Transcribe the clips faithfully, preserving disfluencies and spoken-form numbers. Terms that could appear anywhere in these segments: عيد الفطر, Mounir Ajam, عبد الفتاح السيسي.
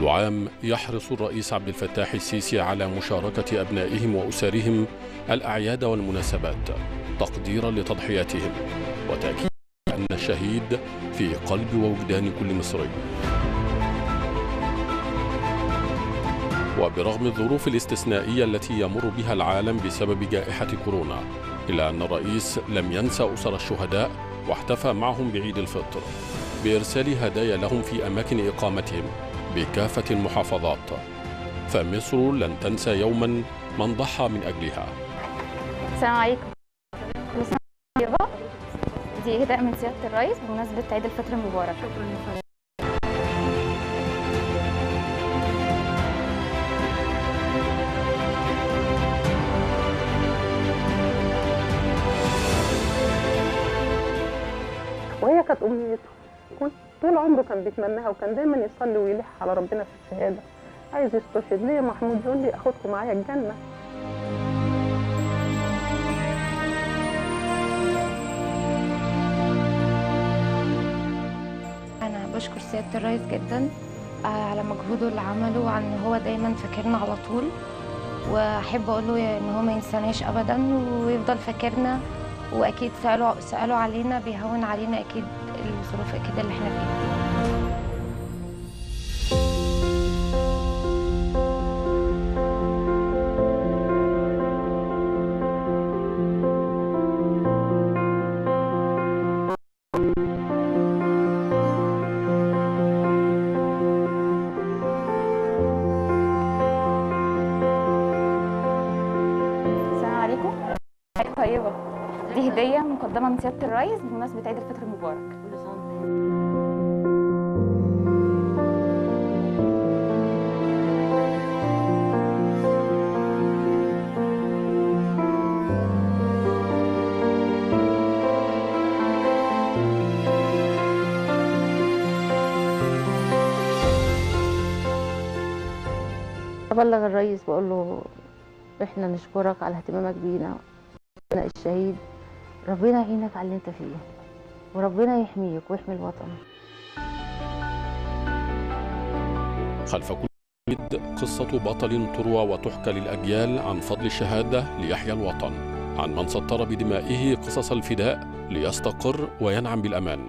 كل عام يحرص الرئيس عبد الفتاح السيسي على مشاركة أبنائهم وأسرهم الأعياد والمناسبات تقديرا لتضحياتهم، وتأكيد أن الشهيد في قلب ووجدان كل مصري. وبرغم الظروف الاستثنائية التي يمر بها العالم بسبب جائحة كورونا، إلا أن الرئيس لم ينسى أسر الشهداء واحتفى معهم بعيد الفطر بإرسال هدايا لهم في أماكن إقامتهم بكافة المحافظات. فمصر لن تنسى يوما من ضحى من أجلها. السلام عليكم. بسم الله دي هدايا من سيادة الرئيس بمناسبة عيد الفطر المبارك. شكرا. وهي كانت امنيته، كنت طول عمره كان بيتمناها، وكان دايما يصلي ويلح على ربنا في الشهاده. عايز يستشهد ليه محمود؟ يقول لي اخدكم معايا الجنه. انا بشكر سياده الرئيس جدا على مجهوده اللي عمله، وعن ان هو دايما فاكرنا على طول، واحب اقول له ان هو ما ينساناش ابدا ويفضل فاكرنا، واكيد سالوا سالوا علينا بيهون علينا اكيد الظروف اكيد اللي احنا فيها. السلام عليكم. طيبه. دي هدية مقدمة من سيادة الرئيس بمناسبة عيد الفطر المبارك. أبلغ الرئيس بقول له إحنا نشكرك على اهتمامك بينا الشهيد، ربنا يعينك على اللي انت فيه، وربنا يحميك ويحمي الوطن. خلف كل شهيد قصة بطل تروى وتحكى للأجيال عن فضل الشهادة ليحيا الوطن، عن من سطر بدمائه قصص الفداء ليستقر وينعم بالأمان.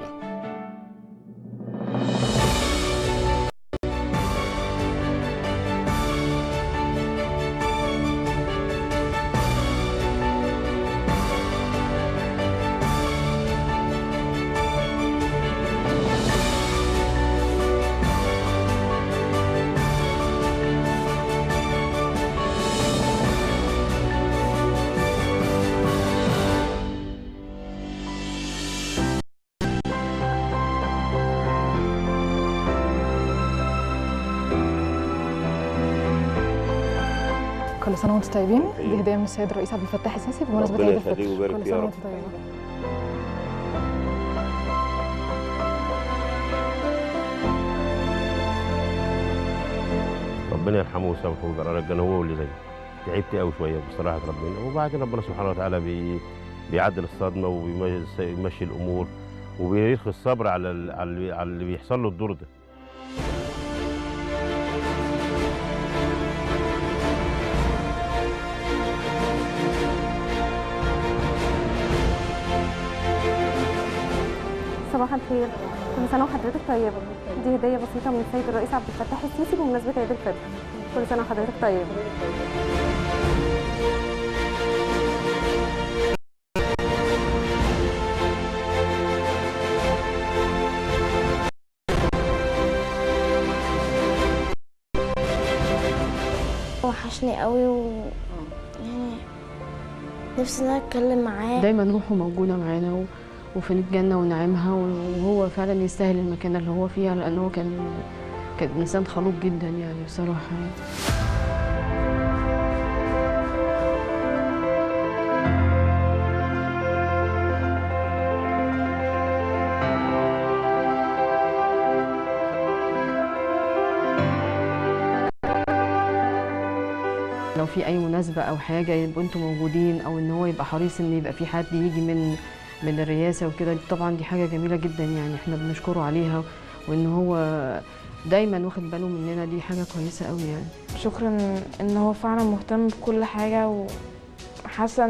كل سنة وانتم طيبين، دي هدية من السيد الرئيس عبد الفتاح السيسي بمناسبة عيد الفطر. كل سنة وانتم طيبين. ربنا يرحمه ويسامحه ويقرر لنا هو واللي زيه. تعبت قوي شوية بصراحة ربنا، وبعدين ربنا سبحانه وتعالى بي... بيعدل الصدمة وبيمشي الأمور وبيرخي الصبر على ال... على اللي بيحصل له الدور ده. صباح الخير، كل سنة وحضرتك طيبة. دي هدية بسيطة من السيد الرئيس عبد الفتاح السيسي بمناسبة عيد الفطر. كل سنة وحضرتك طيبة. وحشني قوي، و يعني نفسي ان انا اتكلم معاه. دايما روحه موجودة معانا و... وفي الجنة ونعيمها، وهو فعلا يستاهل المكان اللي هو فيها، لأنه كان كان إنسان خلوق جدا يعني بصراحة. لو في أي مناسبة أو حاجة يبقوا أنتوا موجودين، أو إن هو يبقى حريص إن يبقى في حد يجي من من الرئاسة وكده، طبعا دي حاجة جميلة جدا يعني، احنا بنشكره عليها، وان هو دايما واخد باله مننا، دي حاجه كويسه قوي يعني. شكرا ان هو فعلا مهتم بكل حاجه، وحاسه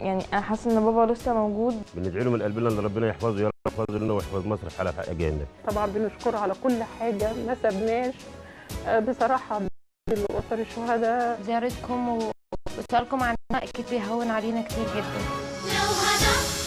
يعني انا حاسه ان بابا لسه موجود. بندعي له من قلبنا ان ربنا يحفظه، يا رب يحفظه لنا ويحفظ مصر في حالها اجيالنا. طبعا بنشكره على كل حاجه، ما سبناش بصراحه لأسر الشهداء. زيارتكم وسؤالكم عننا اكيد بيهون علينا كتير جدا.